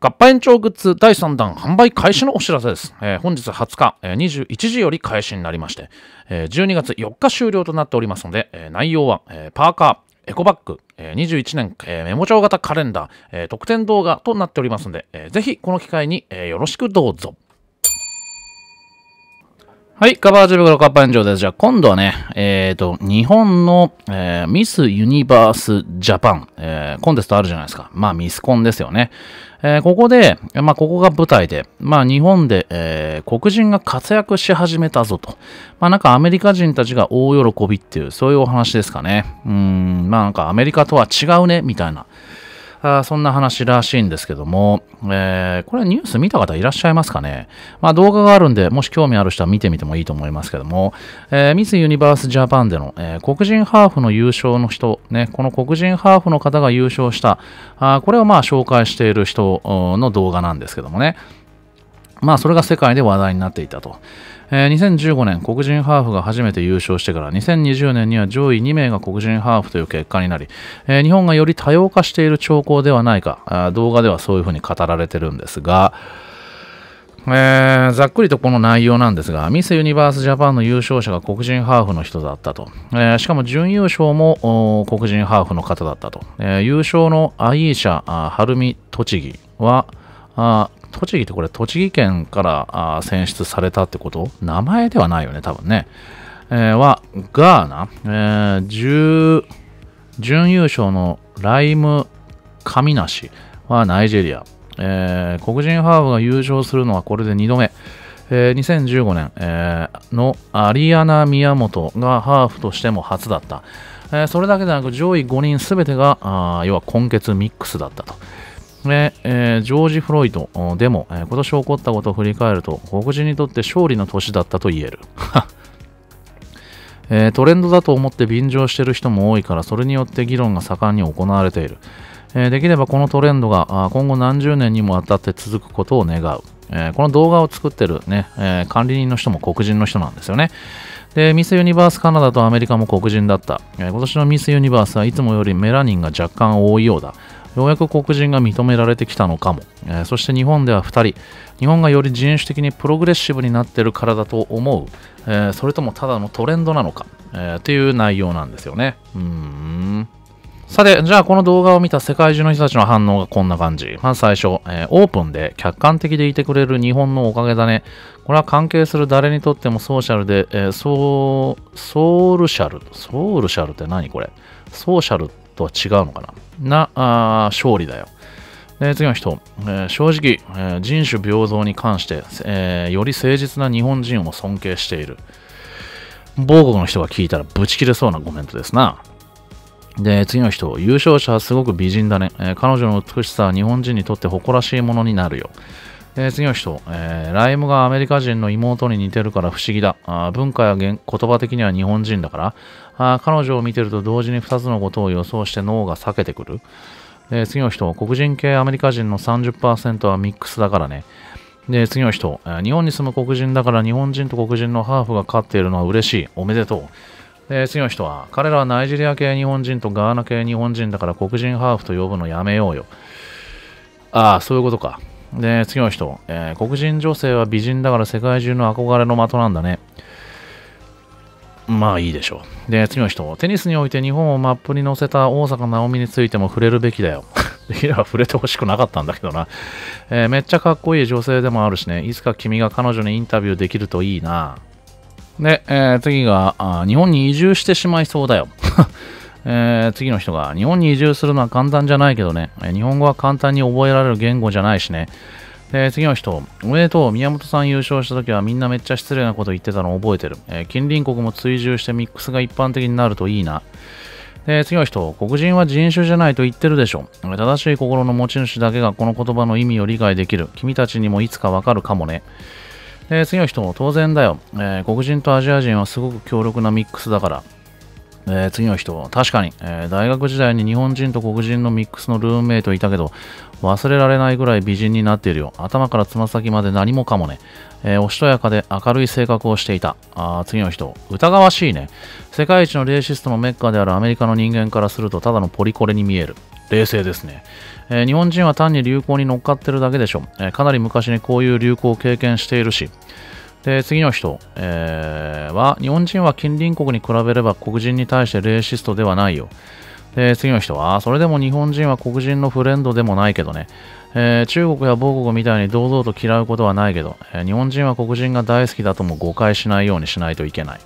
合羽延長グッズ第3弾販売開始のお知らせです。本日20日、21時より開始になりまして、12月4日終了となっておりますので、内容は、パーカー、エコバッグ、21年、メモ帳型カレンダー、特典動画となっておりますので、ぜひこの機会に、よろしくどうぞ。はい、カバージブロカッパンジョーです。じゃあ、今度はね、日本の、ミス・ユニバース・ジャパン、コンテストあるじゃないですか。まあ、ミスコンですよね。ここで、まあ、ここが舞台で、まあ、日本で、黒人が活躍し始めたぞと。まあ、なんかアメリカ人たちが大喜びっていう、そういうお話ですかね。まあ、なんかアメリカとは違うね、みたいな。そんな話らしいんですけども、これニュース見た方いらっしゃいますかね。まあ動画があるんで、もし興味ある人は見てみてもいいと思いますけども、ミス・ユニバース・ジャパンでの、黒人ハーフの優勝の人、ね、この黒人ハーフの方が優勝した、これをまあ紹介している人の動画なんですけどもね。まあそれが世界で話題になっていたと。2015年、黒人ハーフが初めて優勝してから2020年には上位2名が黒人ハーフという結果になり、日本がより多様化している兆候ではないか、動画ではそういうふうに語られてるんですが、ざっくりとこの内容なんですが、ミス・ユニバース・ジャパンの優勝者が黒人ハーフの人だったと。しかも準優勝も黒人ハーフの方だったと。優勝のアイーシャ・ハルミ・栃木は、栃木ってこれ栃木県から選出されたってこと？名前ではないよね、多分ね。は、ガーナ、準優勝のライム・カミナシはナイジェリア。黒人ハーフが優勝するのはこれで2度目。2015年、のアリアナ・宮本がハーフとしても初だった。それだけでなく上位5人すべてが、要は混血ミックスだったと。ジョージ・フロイドでも、今年起こったことを振り返ると黒人にとって勝利の年だったと言える、トレンドだと思って便乗している人も多いからそれによって議論が盛んに行われている、できればこのトレンドが今後何十年にもわたって続くことを願う、この動画を作ってる、ね管理人の人も黒人の人なんですよね。でミス・ユニバースカナダとアメリカも黒人だった、今年のミス・ユニバースはいつもよりメラニンが若干多いようだ。ようやく黒人が認められてきたのかも、そして日本では2人日本がより人種的にプログレッシブになっているからだと思う、それともただのトレンドなのか、という内容なんですよね。さて、じゃあこの動画を見た世界中の人たちの反応がこんな感じ。まず最初、オープンで客観的でいてくれる日本のおかげだね。これは関係する誰にとってもソーシャルで、ソールシャルって何これ？ソーシャルとは違うのかな勝利だよ。次の人、正直、人種平等に関して、より誠実な日本人を尊敬している。母国の人が聞いたらブチ切れそうなコメントですな。で、次の人、優勝者はすごく美人だね。彼女の美しさは日本人にとって誇らしいものになるよ。次の人、ライムがアメリカ人の妹に似てるから不思議だ。文化や言葉的には日本人だから。彼女を見てると同時に2つのことを予想して脳が避けてくる。次の人、黒人系アメリカ人の 30% はミックスだからね。で、次の人、日本に住む黒人だから日本人と黒人のハーフが勝っているのは嬉しい。おめでとう。次の人は、彼らはナイジェリア系日本人とガーナ系日本人だから黒人ハーフと呼ぶのやめようよ。ああ、そういうことか。で、次の人、黒人女性は美人だから世界中の憧れの的なんだね。まあいいでしょう。で、次の人、テニスにおいて日本をマップに載せた大坂なおみについても触れるべきだよ。できれば触れてほしくなかったんだけどな、めっちゃかっこいい女性でもあるしね。いつか君が彼女にインタビューできるといいな。で、次が日本に移住してしまいそうだよ。次の人が日本に移住するのは簡単じゃないけどね、日本語は簡単に覚えられる言語じゃないしね。次の人、おめでとう、宮本さん優勝したときはみんなめっちゃ失礼なこと言ってたの覚えてる、近隣国も追従してミックスが一般的になるといいな。次の人、黒人は人種じゃないと言ってるでしょ。正しい心の持ち主だけがこの言葉の意味を理解できる。君たちにもいつかわかるかもね。次の人、当然だよ、黒人とアジア人はすごく強力なミックスだから。次の人、確かに、大学時代に日本人と黒人のミックスのルームメイトいたけど忘れられないぐらい美人になっているよ。頭からつま先まで何もかもね、おしとやかで明るい性格をしていた。次の人、疑わしいね。世界一のレーシストのメッカであるアメリカの人間からするとただのポリコレに見える。冷静ですね。日本人は単に流行に乗っかってるだけでしょ。かなり昔にこういう流行を経験しているし。で、次の人、は、日本人は近隣国に比べれば黒人に対してレーシストではないよ。で、次の人は、それでも日本人は黒人のフレンドでもないけどね。中国や母国みたいに堂々と嫌うことはないけど、日本人は黒人が大好きだとも誤解しないようにしないといけない。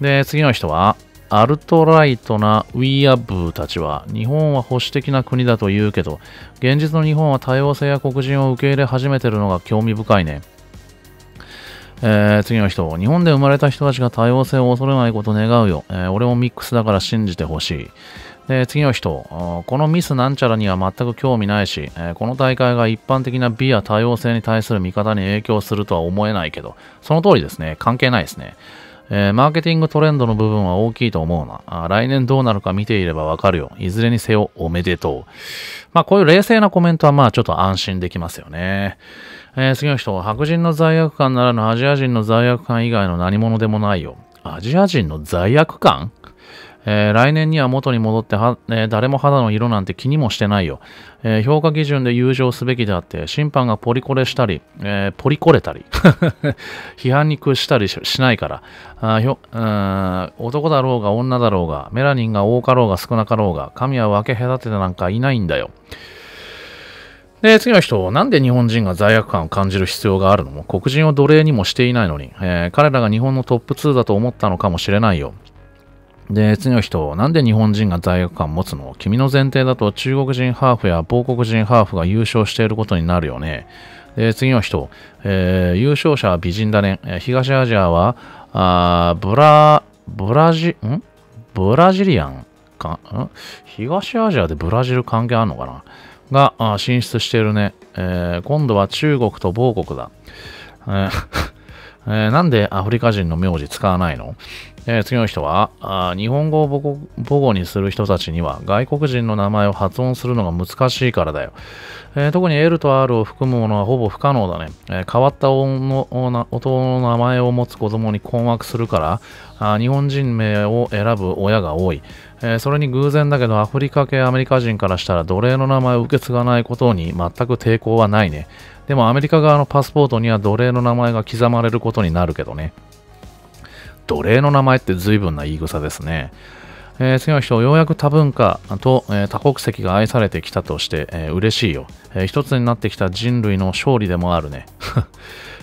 で、次の人は、アルトライトなウィアブーたちは日本は保守的な国だと言うけど現実の日本は多様性や黒人を受け入れ始めてるのが興味深いね。次の人、日本で生まれた人たちが多様性を恐れないことを願うよ。俺もミックスだから信じてほしい。で、次の人、このミスなんちゃらには全く興味ないし、この大会が一般的な美や多様性に対する見方に影響するとは思えないけど、その通りですね。関係ないですね。マーケティングトレンドの部分は大きいと思うな。来年どうなるか見ていればわかるよ。いずれにせよおめでとう。まあこういう冷静なコメントはまあちょっと安心できますよね。次の人、白人の罪悪感ならぬアジア人の罪悪感以外の何者でもないよ。アジア人の罪悪感？来年には元に戻って誰も肌の色なんて気にもしてないよ。評価基準で優勝すべきであって、審判がポリコレたり、批判に屈したりしないから男だろうが女だろうが、メラニンが多かろうが少なかろうが、神は分け隔ててなんかいないんだよ。で、次の人、なんで日本人が罪悪感を感じる必要があるの？黒人を奴隷にもしていないのに、彼らが日本のトップ2だと思ったのかもしれないよ。で、次の人、なんで日本人が罪悪感を持つの？君の前提だと中国人ハーフや母国人ハーフが優勝していることになるよね。で、次の人、優勝者は美人だね。東アジアは、ブラジリアンかん？東アジアでブラジル関係あるのかなが進出しているね。今度は中国と母国だ。なんでアフリカ人の名字使わないの？次の人は日本語を母語にする人たちには外国人の名前を発音するのが難しいからだよ。特に L と R を含むものはほぼ不可能だね。変わった音の名前を持つ子供に困惑するから日本人名を選ぶ親が多い。それに偶然だけどアフリカ系アメリカ人からしたら奴隷の名前を受け継がないことに全く抵抗はないね。でもアメリカ側のパスポートには奴隷の名前が刻まれることになるけどね。奴隷の名前って随分な言い草ですね。次の人、ようやく多文化と、多国籍が愛されてきたとして、嬉しいよ。一つになってきた人類の勝利でもあるね。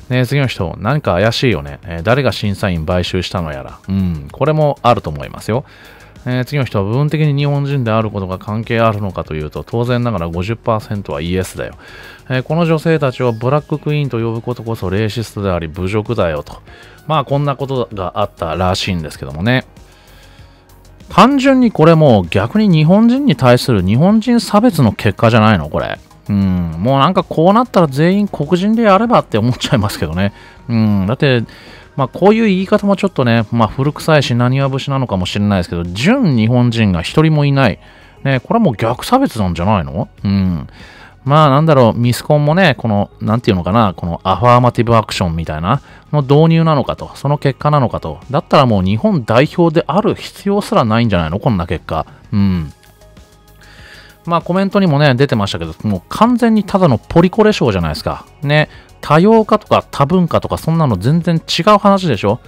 ね、次の人、何か怪しいよね。誰が審査員買収したのやら。うん、これもあると思いますよ。次の人は部分的に日本人であることが関係あるのかというと当然ながら 50% はイエスだよ。この女性たちをブラッククイーンと呼ぶことこそレーシストであり侮辱だよと。まあこんなことがあったらしいんですけどもね。単純にこれもう逆に日本人に対する日本人差別の結果じゃないのこれ。もうなんかこうなったら全員黒人でやればって思っちゃいますけどね。だってまあこういう言い方もちょっとね、まあ、古臭いし何は節なのかもしれないですけど、純日本人が一人もいない、ね、これはもう逆差別なんじゃないの？まあなんだろう、ミスコンもね、この、なんていうのかな、このアファーマティブアクションみたいなの導入なのかと、その結果なのかと、だったらもう日本代表である必要すらないんじゃないの？こんな結果。まあコメントにもね、出てましたけど、もう完全にただのポリコレショーじゃないですか。ね。多様化とか多文化とかそんなの全然違う話でしょ。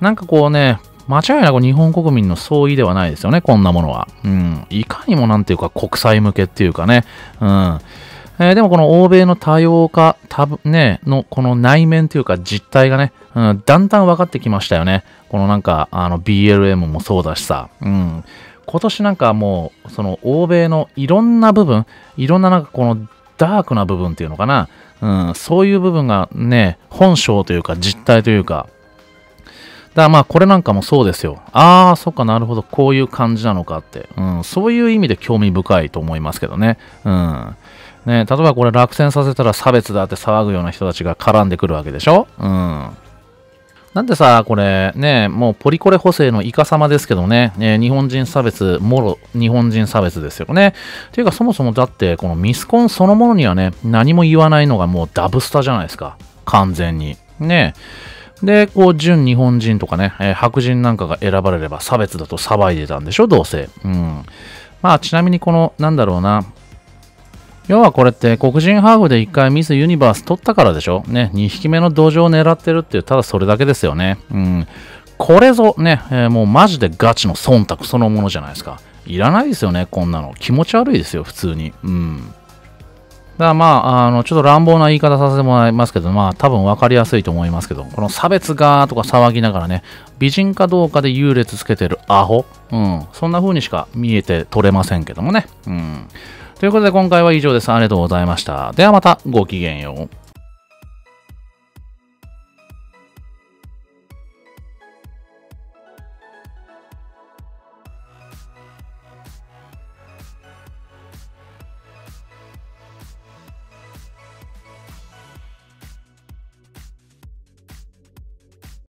なんかこうね、間違いなく日本国民の総意ではないですよね、こんなものは。いかにもなんていうか国際向けっていうかね。でもこの欧米の多様化、のこの内面というか実態がね、だんだん分かってきましたよね。このなんかBLM もそうだしさ。今年なんかもう、その欧米のいろんな部分、いろんななんかこのダークな部分っていうのかな。そういう部分がね、本性というか実態というか。だからまあこれなんかもそうですよ。ああ、そっかなるほど、こういう感じなのかって。そういう意味で興味深いと思いますけどね。ね、例えばこれ落選させたら差別だって騒ぐような人たちが絡んでくるわけでしょ。なんでさ、これね、もうポリコレ補正のイカ様ですけどね、日本人差別、もろ日本人差別ですよね。ていうかそもそもだって、このミスコンそのものにはね、何も言わないのがもうダブスタじゃないですか。完全に。ね。で、こう、純日本人とかね、白人なんかが選ばれれば差別だと騒いでたんでしょ、どうせ。まあちなみにこのなんだろうな、要はこれって黒人ハーフで1回ミスユニバース取ったからでしょね。2匹目の土壌を狙ってるっていう、ただそれだけですよね。うん、これぞね、もうマジでガチの忖度そのものじゃないですか。いらないですよね、こんなの。気持ち悪いですよ、普通に。うん。だからまあ、ちょっと乱暴な言い方させてもらいますけど、まあ、多分分かりやすいと思いますけど、この差別がーとか騒ぎながらね、美人かどうかで優劣つけてるアホ。うん。そんな風にしか見えて取れませんけどもね。うん。ということで今回は以上です。ありがとうございました。ではまた、ごきげんよう。